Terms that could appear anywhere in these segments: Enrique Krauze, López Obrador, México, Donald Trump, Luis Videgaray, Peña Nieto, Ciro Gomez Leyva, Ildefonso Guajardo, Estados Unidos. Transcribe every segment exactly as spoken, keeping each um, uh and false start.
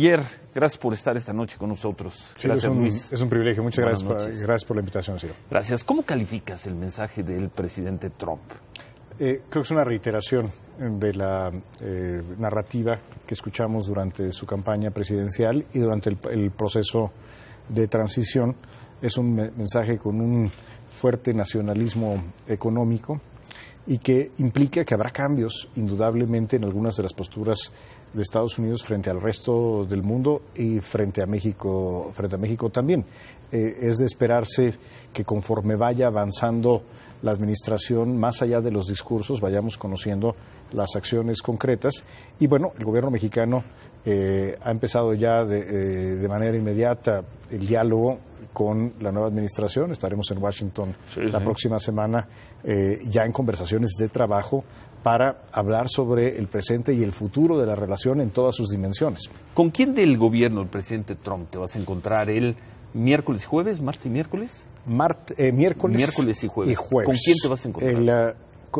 Ayer, gracias por estar esta noche con nosotros. Gracias, sí, es un, Luis. Es un privilegio. Muchas gracias por, gracias por la invitación, Ciro. Gracias. ¿Cómo calificas el mensaje del presidente Trump? Eh, creo que es una reiteración de la eh, narrativa que escuchamos durante su campaña presidencial y durante el, el proceso de transición. Es un mensaje con un fuerte nacionalismo económico y que implica que habrá cambios, indudablemente, en algunas de las posturas de Estados Unidos frente al resto del mundo y frente a México, frente a México también. Eh, es de esperarse que conforme vaya avanzando la administración, más allá de los discursos, vayamos conociendo las acciones concretas. Y bueno, el gobierno mexicano eh, ha empezado ya de, eh, de manera inmediata el diálogo con la nueva administración. Estaremos en Washington sí, la sí. próxima semana eh, ya en conversaciones de trabajo para hablar sobre el presente y el futuro de la relación en todas sus dimensiones. ¿Con quién del gobierno, el presidente Trump, te vas a encontrar el miércoles, jueves, martes y miércoles? Mart, eh, miércoles, miércoles y, jueves. y jueves. ¿Con quién te vas a encontrar?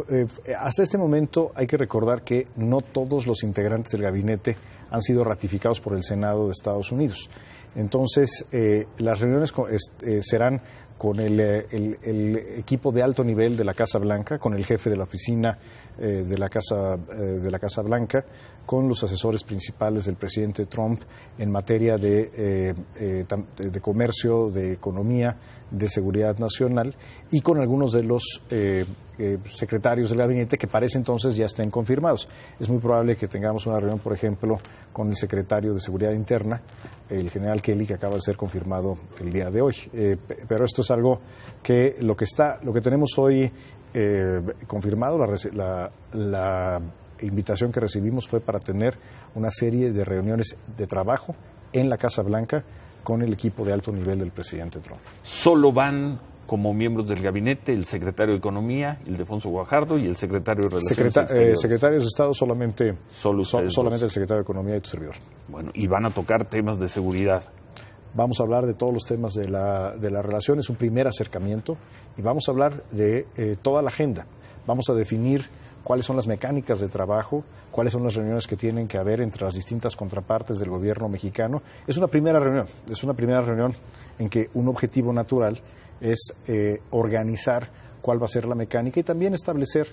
El, eh, hasta este momento hay que recordar que no todos los integrantes del gabinete han sido ratificados por el Senado de Estados Unidos. Entonces, eh, las reuniones con, eh, serán con el, el, el equipo de alto nivel de la Casa Blanca, con el jefe de la oficina eh, de, la Casa, eh, de la Casa Blanca, con los asesores principales del presidente Trump en materia de, eh, eh, de comercio, de economía, de seguridad nacional y con algunos de los eh, eh, secretarios del gabinete que parece entonces ya estén confirmados. Es muy probable que tengamos una reunión, por ejemplo, con el secretario de Seguridad Interna, el general Kelly, que acaba de ser confirmado el día de hoy. Eh, pero esto es algo que lo que está, lo que tenemos hoy eh, confirmado, la, la, la invitación que recibimos fue para tener una serie de reuniones de trabajo en la Casa Blanca con el equipo de alto nivel del presidente Trump. Solo van como miembros del gabinete el secretario de Economía, Ildefonso Guajardo, y el secretario de Relaciones Secreta Exteriores. Eh, secretario de Estado solamente, Solo so solamente el secretario de Economía y tu servidor. Bueno, y van a tocar temas de seguridad. Vamos a hablar de todos los temas de la, de la relación, es un primer acercamiento, y vamos a hablar de eh, toda la agenda. Vamos a definir cuáles son las mecánicas de trabajo, cuáles son las reuniones que tienen que haber entre las distintas contrapartes del gobierno mexicano. Es una primera reunión, es una primera reunión en que un objetivo natural es eh, organizar cuál va a ser la mecánica y también establecer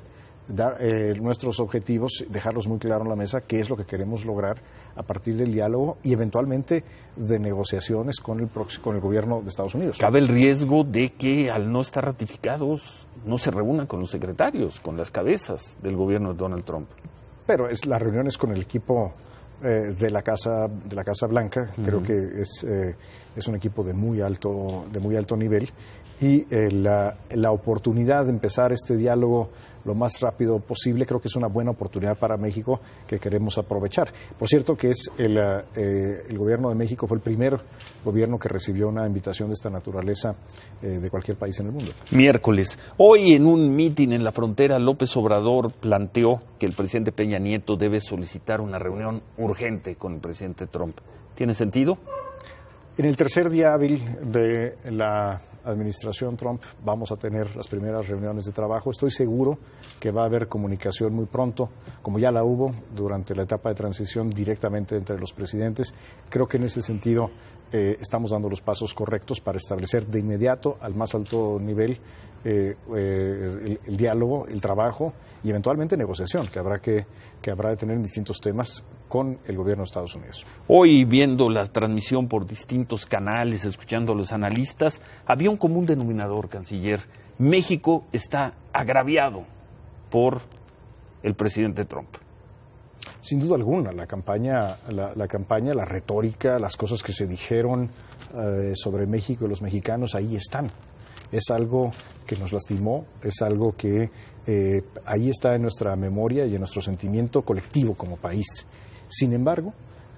dar, eh, nuestros objetivos, dejarlos muy claro en la mesa, qué es lo que queremos lograr a partir del diálogo y eventualmente de negociaciones con el, con el gobierno de Estados Unidos. ¿Cabe el riesgo de que al no estar ratificados no se reúnan con los secretarios, con las cabezas del gobierno de Donald Trump? Pero es las reuniones con el equipo eh, de la casa de la Casa Blanca, uh-huh. creo que es, eh, es un equipo de muy alto, de muy alto nivel. Y eh, la, la oportunidad de empezar este diálogo lo más rápido posible creo que es una buena oportunidad para México que queremos aprovechar. Por cierto que es el, eh, el gobierno de México fue el primer gobierno que recibió una invitación de esta naturaleza eh, de cualquier país en el mundo. Miércoles. Hoy en un mitin en la frontera, López Obrador planteó que el presidente Peña Nieto debe solicitar una reunión urgente con el presidente Trump. ¿Tiene sentido? En el tercer día hábil de la administración Trump vamos a tener las primeras reuniones de trabajo. Estoy seguro que va a haber comunicación muy pronto, como ya la hubo durante la etapa de transición directamente entre los presidentes. Creo que en ese sentido eh, estamos dando los pasos correctos para establecer de inmediato al más alto nivel eh, eh, el, el diálogo, el trabajo y eventualmente negociación que habrá que, que habrá de tener en distintos temas con el gobierno de Estados Unidos. Hoy, viendo la transmisión por distintos canales, escuchando a los analistas, había un común denominador, canciller. México está agraviado por el presidente Trump. Sin duda alguna, la campaña, la, la campaña, la retórica, las cosas que se dijeron eh, sobre México y los mexicanos, ahí están. Es algo que nos lastimó, es algo que eh, ahí está en nuestra memoria y en nuestro sentimiento colectivo como país. Sin embargo,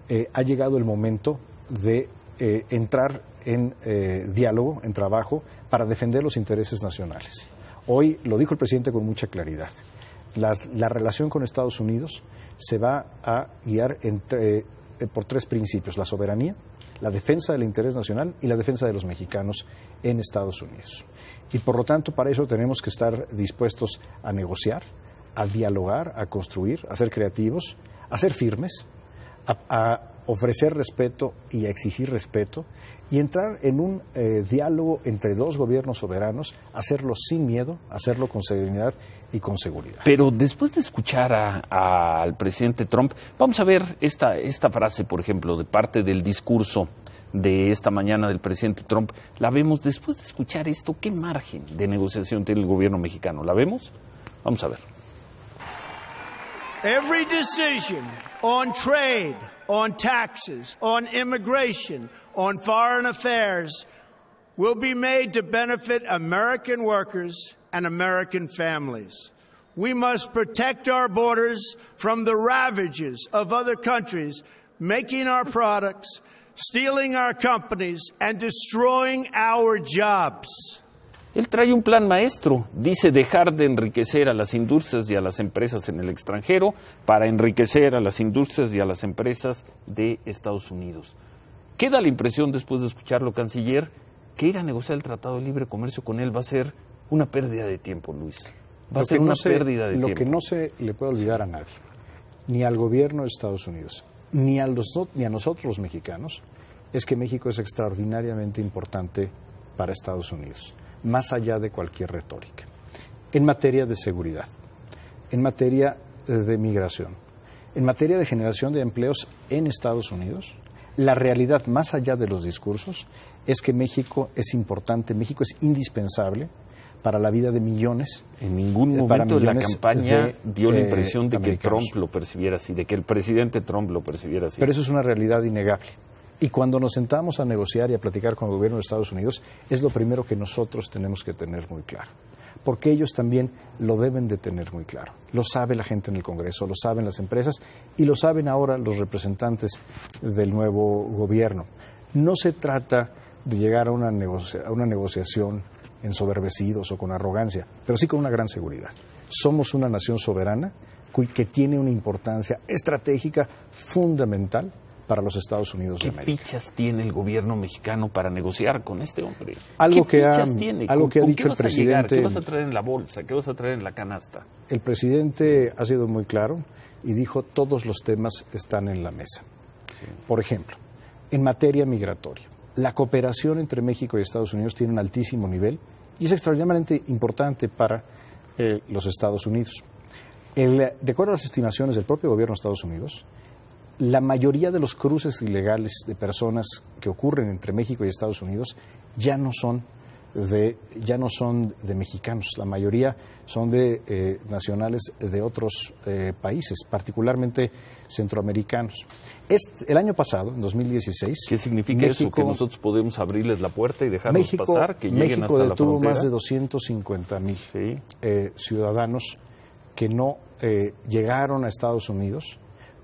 eh, ha llegado el momento de eh, entrar en eh, diálogo, en trabajo, para defender los intereses nacionales. Hoy lo dijo el presidente con mucha claridad. La, la relación con Estados Unidos se va a guiar entre, eh, por tres principios: la soberanía, la defensa del interés nacional y la defensa de los mexicanos en Estados Unidos. Y por lo tanto, para eso tenemos que estar dispuestos a negociar, a dialogar, a construir, a ser creativos, a ser firmes, a, a ofrecer respeto y exigir respeto y entrar en un eh, diálogo entre dos gobiernos soberanos, hacerlo sin miedo, hacerlo con serenidad y con seguridad. Pero después de escuchar a, a, al presidente Trump, vamos a ver esta, esta frase, por ejemplo, de parte del discurso de esta mañana del presidente Trump. La vemos después de escuchar esto, ¿qué margen de negociación tiene el gobierno mexicano? ¿La vemos? Vamos a ver. Every decision on trade, on taxes, on immigration, on foreign affairs will be made to benefit American workers and American families. We must protect our borders from the ravages of other countries making our products, stealing our companies and destroying our jobs. Él trae un plan maestro, dice dejar de enriquecer a las industrias y a las empresas en el extranjero para enriquecer a las industrias y a las empresas de Estados Unidos. Queda la impresión después de escucharlo, canciller, que ir a negociar el Tratado de Libre Comercio con él va a ser una pérdida de tiempo, Luis. Va a ser una pérdida de tiempo. Lo que no se le puede olvidar a nadie, ni al gobierno de Estados Unidos, ni a, los, ni a nosotros los mexicanos, es que México es extraordinariamente importante para Estados Unidos, más allá de cualquier retórica, en materia de seguridad, en materia de migración, en materia de generación de empleos en Estados Unidos. La realidad, más allá de los discursos, es que México es importante, México es indispensable para la vida de millones. En ningún momento de la campaña de, dio la impresión de, de que Trump lo percibiera así, de que el presidente Trump lo percibiera así. Pero eso es una realidad innegable. Y cuando nos sentamos a negociar y a platicar con el gobierno de Estados Unidos, es lo primero que nosotros tenemos que tener muy claro. Porque ellos también lo deben de tener muy claro. Lo sabe la gente en el Congreso, lo saben las empresas y lo saben ahora los representantes del nuevo gobierno. No se trata de llegar a una, negocia a una negociación ensoberbecidos o con arrogancia, pero sí con una gran seguridad. Somos una nación soberana que tiene una importancia estratégica fundamental para los Estados Unidos de América. ¿Qué fichas tiene el gobierno mexicano para negociar con este hombre? Algo que ha dicho el presidente. ¿Qué vas a traer en la bolsa? ¿Qué vas a traer en la canasta? El presidente ha sido muy claro y dijo todos los temas están en la mesa. Sí. Por ejemplo, en materia migratoria, la cooperación entre México y Estados Unidos tiene un altísimo nivel y es extraordinariamente importante para eh, los Estados Unidos. El, de acuerdo a las estimaciones del propio gobierno de Estados Unidos, la mayoría de los cruces ilegales de personas que ocurren entre México y Estados Unidos ya no son de, ya no son de mexicanos. La mayoría son de eh, nacionales de otros eh, países, particularmente centroamericanos. Este, el año pasado, en dos mil dieciséis... ¿Qué significa México, eso? ¿Que nosotros podemos abrirles la puerta y dejarlos México, pasar? ¿Que lleguen México hasta la frontera? México detuvo más de doscientos cincuenta mil sí. eh, ciudadanos que no eh, llegaron a Estados Unidos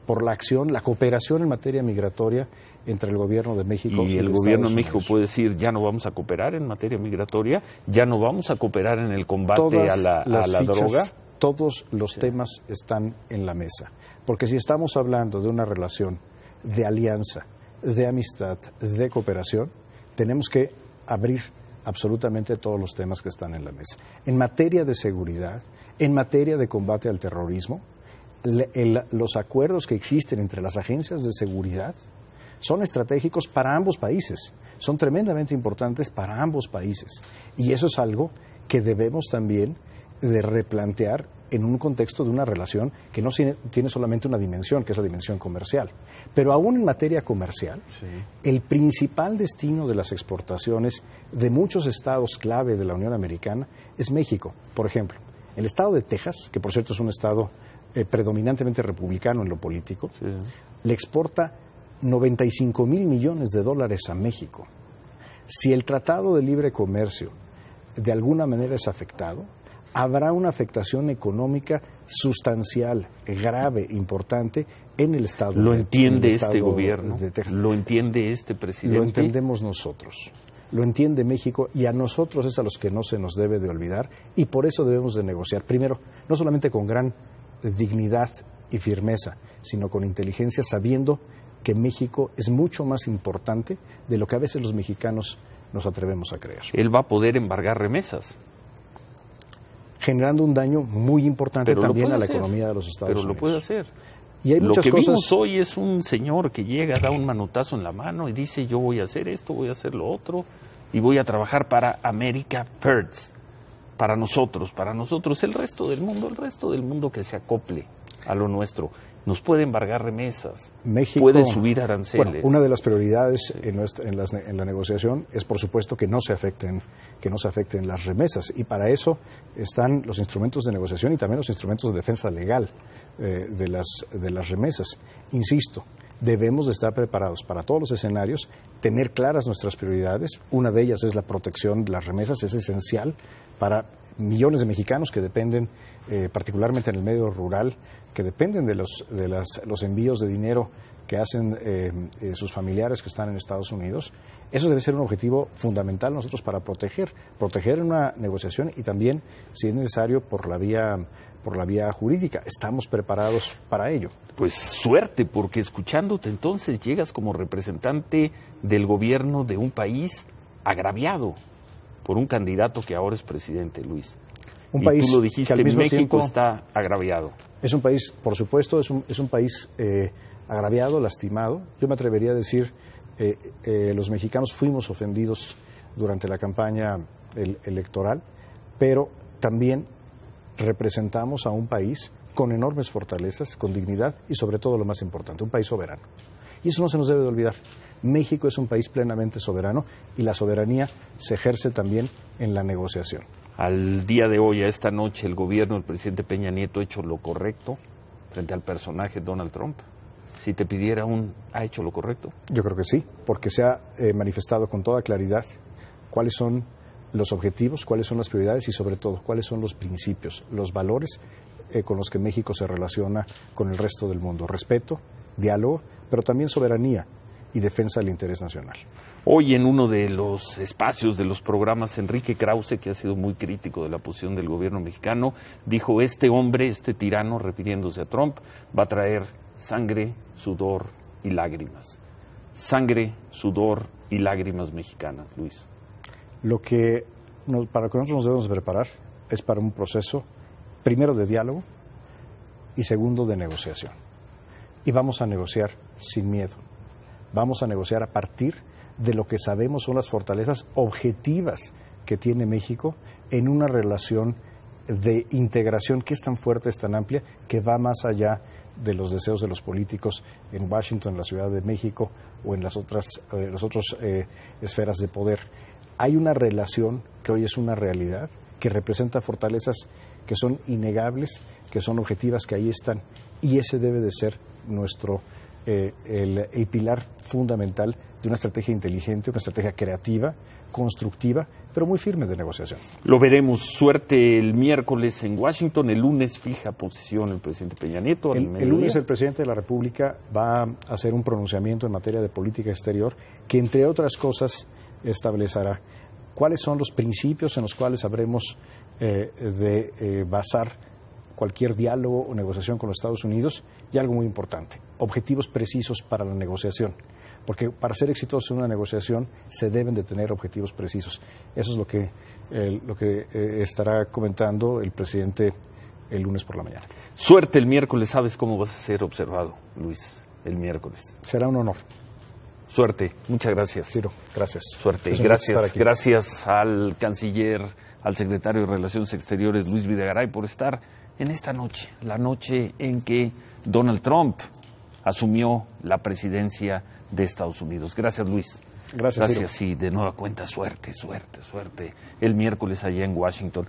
por la acción, la cooperación en materia migratoria entre el gobierno de México y, y el gobierno de México puede decir, ya no vamos a cooperar en materia migratoria, ya no vamos a cooperar en el combate Todas a la, las a la fichas, droga. Todos los sí. temas están en la mesa, porque si estamos hablando de una relación de alianza, de amistad, de cooperación, tenemos que abrir absolutamente todos los temas que están en la mesa. En materia de seguridad, en materia de combate al terrorismo, Le, el, los acuerdos que existen entre las agencias de seguridad son estratégicos para ambos países, son tremendamente importantes para ambos países. Y eso es algo que debemos también de replantear en un contexto de una relación que no tiene, tiene solamente una dimensión, que es la dimensión comercial. Pero aún en materia comercial, sí. el principal destino de las exportaciones de muchos estados clave de la Unión Americana es México. Por ejemplo, el estado de Texas, que por cierto es un estado Eh, predominantemente republicano en lo político, sí. le exporta noventa y cinco mil millones de dólares a México. Si el Tratado de Libre Comercio de alguna manera es afectado, habrá una afectación económica sustancial, grave, importante en el Estado de Texas. Lo entiende este gobierno, lo entiende este presidente. Lo entendemos nosotros. Lo entiende México y a nosotros es a los que no se nos debe de olvidar y por eso debemos de negociar. Primero, no solamente con gran dignidad y firmeza, sino con inteligencia, sabiendo que México es mucho más importante de lo que a veces los mexicanos nos atrevemos a creer. Él va a poder embargar remesas, generando un daño muy importante también a la economía de los Estados Unidos. Pero lo puede hacer. Y hay muchas Lo que cosas... vimos hoy es un señor que llega, da un manotazo en la mano y dice, yo voy a hacer esto, voy a hacer lo otro, y voy a trabajar para America First, para nosotros, para nosotros, el resto del mundo, el resto del mundo que se acople a lo nuestro. Nos puede embargar remesas, México, puede subir aranceles. Bueno, una de las prioridades sí. en, nuestra, en, las, en la negociación es, por supuesto, que no se afecten, que no se afecten las remesas. Y para eso están los instrumentos de negociación y también los instrumentos de defensa legal eh, de, las, de las remesas. Insisto, debemos de estar preparados para todos los escenarios, tener claras nuestras prioridades. Una de ellas es la protección de las remesas, es esencial para millones de mexicanos que dependen, eh, particularmente en el medio rural, que dependen de los, de las, los envíos de dinero que hacen eh, eh, sus familiares que están en Estados Unidos. Eso debe ser un objetivo fundamental nosotros para proteger, proteger en una negociación y también, si es necesario, por la vía, por la vía jurídica. Estamos preparados para ello. Pues suerte, porque escuchándote entonces llegas como representante del gobierno de un país agraviado por un candidato que ahora es presidente, Luis. Un y país tú lo dijiste, que al mismo México tiempo, está agraviado. Es un país, por supuesto, es un, es un país eh, agraviado, lastimado. Yo me atrevería a decir, eh, eh, los mexicanos fuimos ofendidos durante la campaña el, electoral, pero también representamos a un país con enormes fortalezas, con dignidad y sobre todo lo más importante, un país soberano. Y eso no se nos debe de olvidar. México es un país plenamente soberano y la soberanía se ejerce también en la negociación. Al día de hoy, a esta noche, el gobierno del presidente Peña Nieto ha hecho lo correcto frente al personaje Donald Trump. Si te pidiera un, ¿ha hecho lo correcto? Yo creo que sí, porque se ha eh, manifestado con toda claridad cuáles son los objetivos, cuáles son las prioridades y sobre todo cuáles son los principios, los valores eh, con los que México se relaciona con el resto del mundo. Respeto, diálogo, pero también soberanía y defensa del interés nacional. Hoy en uno de los espacios de los programas, Enrique Krauze, que ha sido muy crítico de la posición del gobierno mexicano, dijo, este hombre, este tirano, refiriéndose a Trump, va a traer sangre, sudor y lágrimas. Sangre, sudor y lágrimas mexicanas, Luis. Lo que nos, para lo que nosotros nos debemos preparar es para un proceso, primero de diálogo y segundo de negociación. Y vamos a negociar sin miedo. Vamos a negociar a partir de lo que sabemos son las fortalezas objetivas que tiene México en una relación de integración que es tan fuerte, es tan amplia, que va más allá de los deseos de los políticos en Washington, en la Ciudad de México o en las otras eh, las otras eh, esferas de poder. Hay una relación que hoy es una realidad, que representa fortalezas que son innegables, que son objetivas, que ahí están, y ese debe de ser nuestro Eh, el, el pilar fundamental de una estrategia inteligente, una estrategia creativa, constructiva, pero muy firme de negociación. Lo veremos. Suerte el miércoles en Washington. El lunes fija posición el presidente Peña Nieto. El, el lunes el presidente de la República va a hacer un pronunciamiento en materia de política exterior que, entre otras cosas, establecerá cuáles son los principios en los cuales habremos eh, de eh, basar cualquier diálogo o negociación con los Estados Unidos, y algo muy importante, objetivos precisos para la negociación, porque para ser exitoso en una negociación se deben de tener objetivos precisos. Eso es lo que, eh, lo que eh, estará comentando el presidente el lunes por la mañana. Suerte el miércoles, sabes cómo vas a ser observado, Luis, el miércoles. Será un honor. Suerte, muchas gracias. Ciro, gracias. Suerte, gracias, gracias al canciller, al secretario de Relaciones Exteriores, Luis Videgaray, por estar en esta noche, la noche en que Donald Trump asumió la presidencia de Estados Unidos. Gracias, Luis. Gracias. Gracias, Ciro. Y de nueva cuenta, suerte, suerte, suerte. El miércoles allá en Washington.